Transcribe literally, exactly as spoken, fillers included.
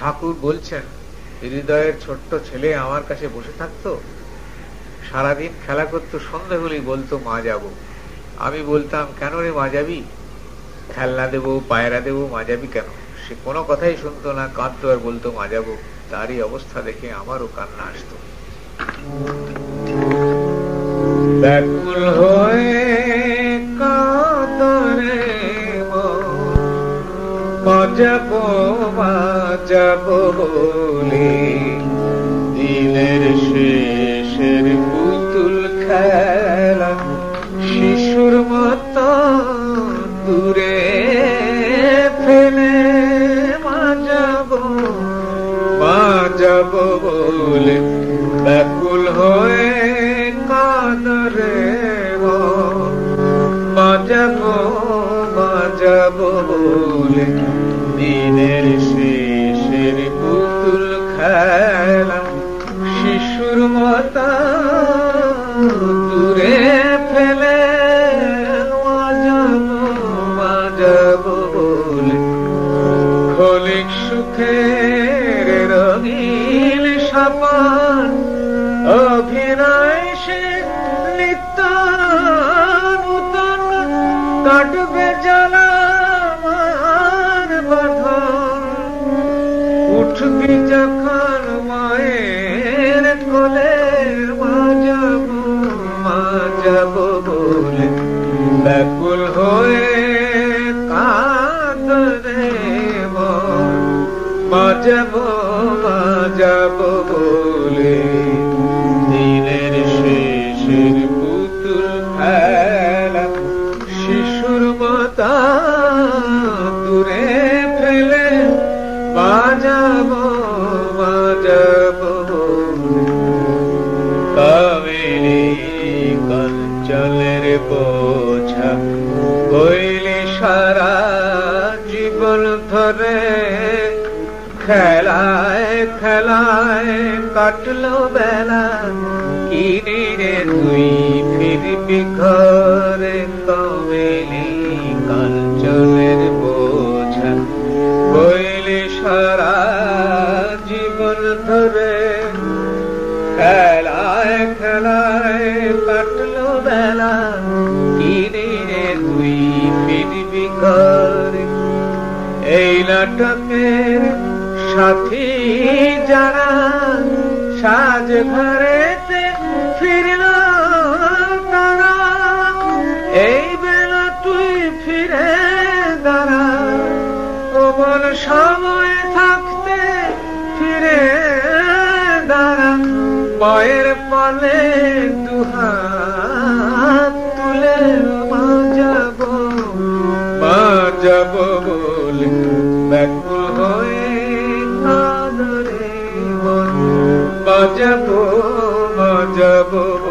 ঠাকুর বলছেন, হৃদয়ের ছোট্ট ছেলে আমার কাছে বসে থাকতো, সারাদিন খেলা করতো, সন্ধ্যা হলেই বলতো মা যাবো। আমি বলতাম, কেন রে মা যাবি? খেলনা দেবো, পায়রা দেবো, মা যাবি কেন? সে কোনো কথাই শুনতো না, কাঁদতো আর বলতো মা যাবো। তারই অবস্থা দেখে আমারও কান্না আসতো। ব্যাকুল হয়ে কাতরে মা যাবো মা যাবো বলে দিনের শেষের পুতুল খেলা শিশুর মতো দূরে ফেলে মা যাবো মা যাবো বলে ব্যাকুল হয়ে কাদরে মা যাবো মা যাবো বলে দিনের শেষের পুতুল খেলা শিশুর মতো দূরে ফেলে মা যাবো মা যাবো বলে খোলিক সুখের রঙিন সাপান অভিনয় সে নিত্য নূতন কাটবে জ্বালা উঠবি যখন মায়ের কোলে মা যাবো মা যাবো বলে ব্যাকুল হয়ে কাঁদে মা যাবো মা যাবো বলে দিনের শেষের পুতুল খেলা শিশুর মাতা দূরে ফেলে মা যাবো মা যাবো কাবেরী কাঞ্চনের বোঝা বইলি সারা জীবন ধরে খেলায় খেলায় কাটলো বেলা কিনে রে তুই ফিরবি ঘরে কাবেরী কাঞ্চনের বোঝা বইলি সারা জীবন ধরে খেলায় খেলায় কাটলো বেলা কিনে রে তুই ফিরবি ঘরে। এই নাটকের সাথী যারা সাজ ঘরেতে ফিরল তারা এই বেলা তুই ফিরে দাঁড়া ওমন সময় থাকতে ফিরে দাঁড়া মায়ের পালে দুহাত তুলে মা যাবো মা যাবো বলে ব্যাকুল হয়ে মা যাবো মা যাবো